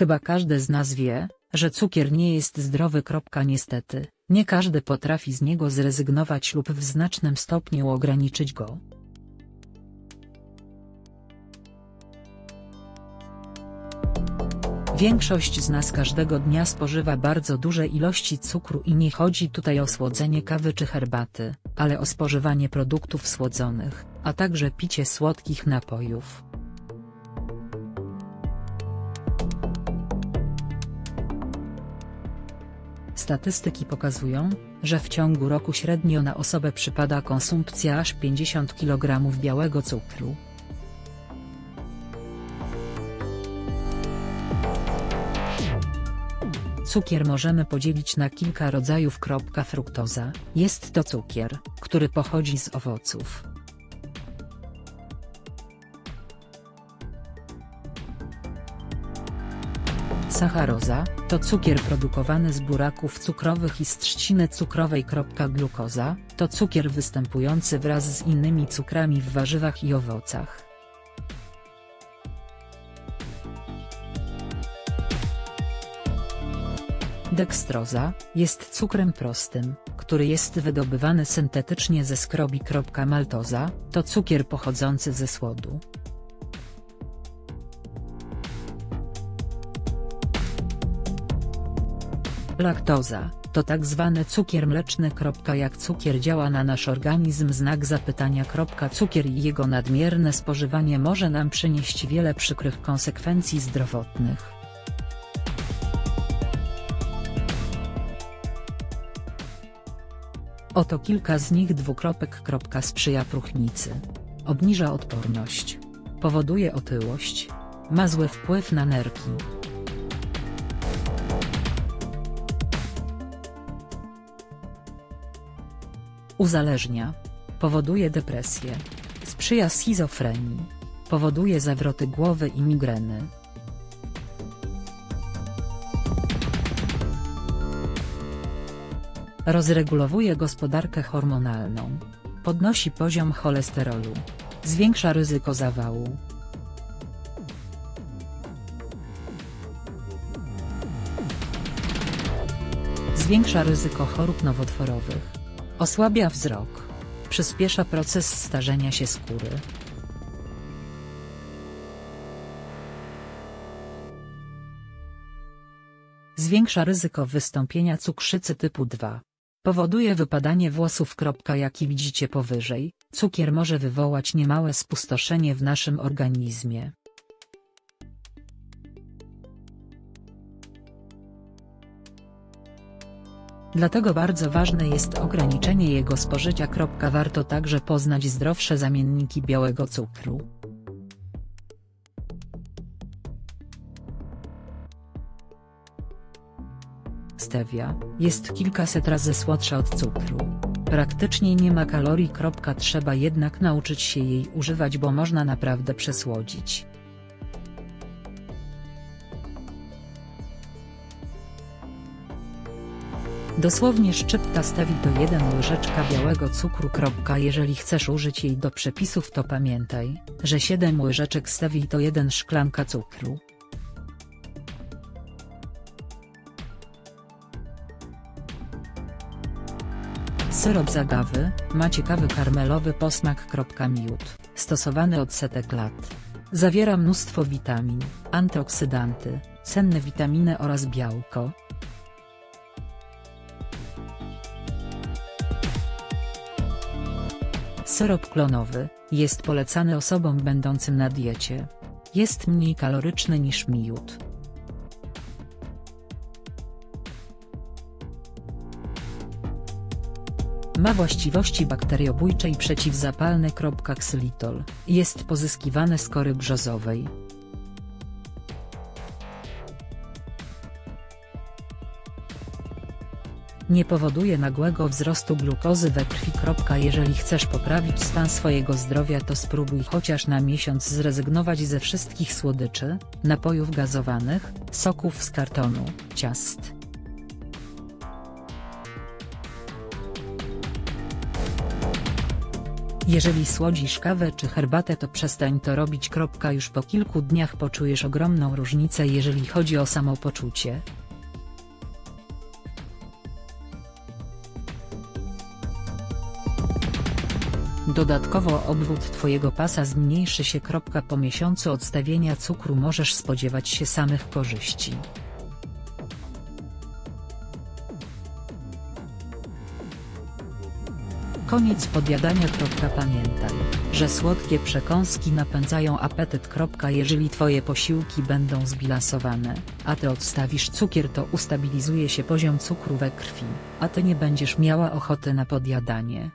Chyba każdy z nas wie, że cukier nie jest zdrowy. Niestety, nie każdy potrafi z niego zrezygnować lub w znacznym stopniu ograniczyć go. Większość z nas każdego dnia spożywa bardzo duże ilości cukru i nie chodzi tutaj o słodzenie kawy czy herbaty, ale o spożywanie produktów słodzonych, a także picie słodkich napojów. Statystyki pokazują, że w ciągu roku średnio na osobę przypada konsumpcja aż 50 kg białego cukru. Cukier możemy podzielić na kilka rodzajów. Fruktoza, jest to cukier, który pochodzi z owoców. Sacharoza, to cukier produkowany z buraków cukrowych i z trzciny cukrowej. Glukoza, to cukier występujący wraz z innymi cukrami w warzywach i owocach. Dekstroza, jest cukrem prostym, który jest wydobywany syntetycznie ze skrobi. Maltoza, to cukier pochodzący ze słodu. Laktoza, to tak zwany cukier mleczny. Jak cukier działa na nasz organizm? Znak zapytania. Cukier i jego nadmierne spożywanie może nam przynieść wiele przykrych konsekwencji zdrowotnych. Oto kilka z nich. Sprzyja próchnicy. Obniża odporność. Powoduje otyłość. Ma zły wpływ na nerki. Uzależnia. Powoduje depresję. Sprzyja schizofrenii. Powoduje zawroty głowy i migreny. Rozregulowuje gospodarkę hormonalną. Podnosi poziom cholesterolu. Zwiększa ryzyko zawału. Zwiększa ryzyko chorób nowotworowych. Osłabia wzrok. Przyspiesza proces starzenia się skóry. Zwiększa ryzyko wystąpienia cukrzycy typu 2. Powoduje wypadanie włosów. Jak widzicie powyżej, cukier może wywołać niemałe spustoszenie w naszym organizmie. Dlatego bardzo ważne jest ograniczenie jego spożycia. Warto także poznać zdrowsze zamienniki białego cukru. Stewia, jest kilkaset razy słodsza od cukru. Praktycznie nie ma kalorii. Trzeba jednak nauczyć się jej używać, bo można naprawdę przesłodzić. Dosłownie szczypta stewii to 1 łyżeczka białego cukru. Jeżeli chcesz użyć jej do przepisów, to pamiętaj, że 7 łyżeczek stewii to 1 szklanka cukru. Syrop z agawy, ma ciekawy karmelowy posmak. Miód, stosowany od setek lat. Zawiera mnóstwo witamin, antyoksydanty, cenne witaminy oraz białko. Syrop klonowy, jest polecany osobom będącym na diecie. Jest mniej kaloryczny niż miód. Ma właściwości bakteriobójcze i przeciwzapalne. Ksylitol, jest pozyskiwane z kory brzozowej. Nie powoduje nagłego wzrostu glukozy we krwi. Jeżeli chcesz poprawić stan swojego zdrowia, to spróbuj chociaż na miesiąc zrezygnować ze wszystkich słodyczy, napojów gazowanych, soków z kartonu, ciast. Jeżeli słodzisz kawę czy herbatę, to przestań to robić. Już po kilku dniach poczujesz ogromną różnicę, jeżeli chodzi o samopoczucie. Dodatkowo obwód twojego pasa zmniejszy się. Po miesiącu odstawienia cukru możesz spodziewać się samych korzyści. Koniec podjadania. Pamiętaj, że słodkie przekąski napędzają apetyt. Jeżeli twoje posiłki będą zbilansowane, a ty odstawisz cukier, to ustabilizuje się poziom cukru we krwi, a ty nie będziesz miała ochoty na podjadanie.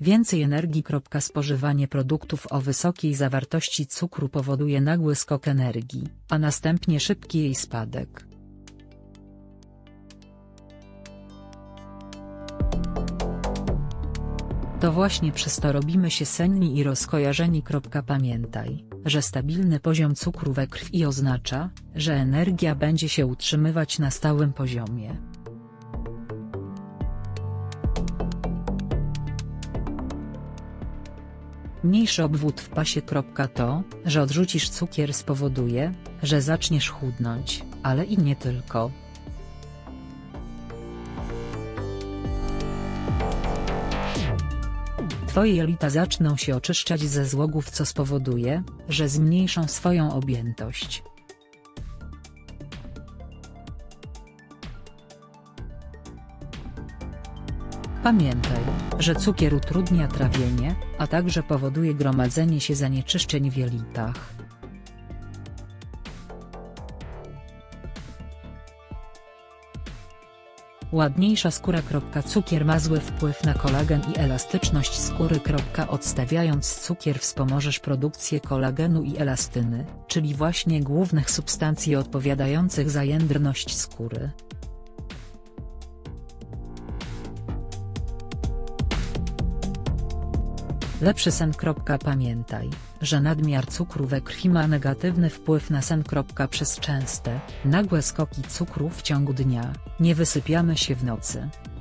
Więcej energii. Spożywanie produktów o wysokiej zawartości cukru powoduje nagły skok energii, a następnie szybki jej spadek. To właśnie przez to robimy się senni i rozkojarzeni. Pamiętaj, że stabilny poziom cukru we krwi oznacza, że energia będzie się utrzymywać na stałym poziomie. Mniejszy obwód w pasie. To, że odrzucisz cukier, spowoduje, że zaczniesz chudnąć, ale i nie tylko. Twoje jelita zaczną się oczyszczać ze złogów, co spowoduje, że zmniejszą swoją objętość. Pamiętaj, że cukier utrudnia trawienie, a także powoduje gromadzenie się zanieczyszczeń w jelitach. Ładniejsza skóra. Cukier ma zły wpływ na kolagen i elastyczność skóry. Odstawiając cukier wspomożesz produkcję kolagenu i elastyny, czyli właśnie głównych substancji odpowiadających za jędrność skóry. Lepszy sen. Pamiętaj, że nadmiar cukru we krwi ma negatywny wpływ na sen. Przez częste, nagłe skoki cukru w ciągu dnia, nie wysypiamy się w nocy.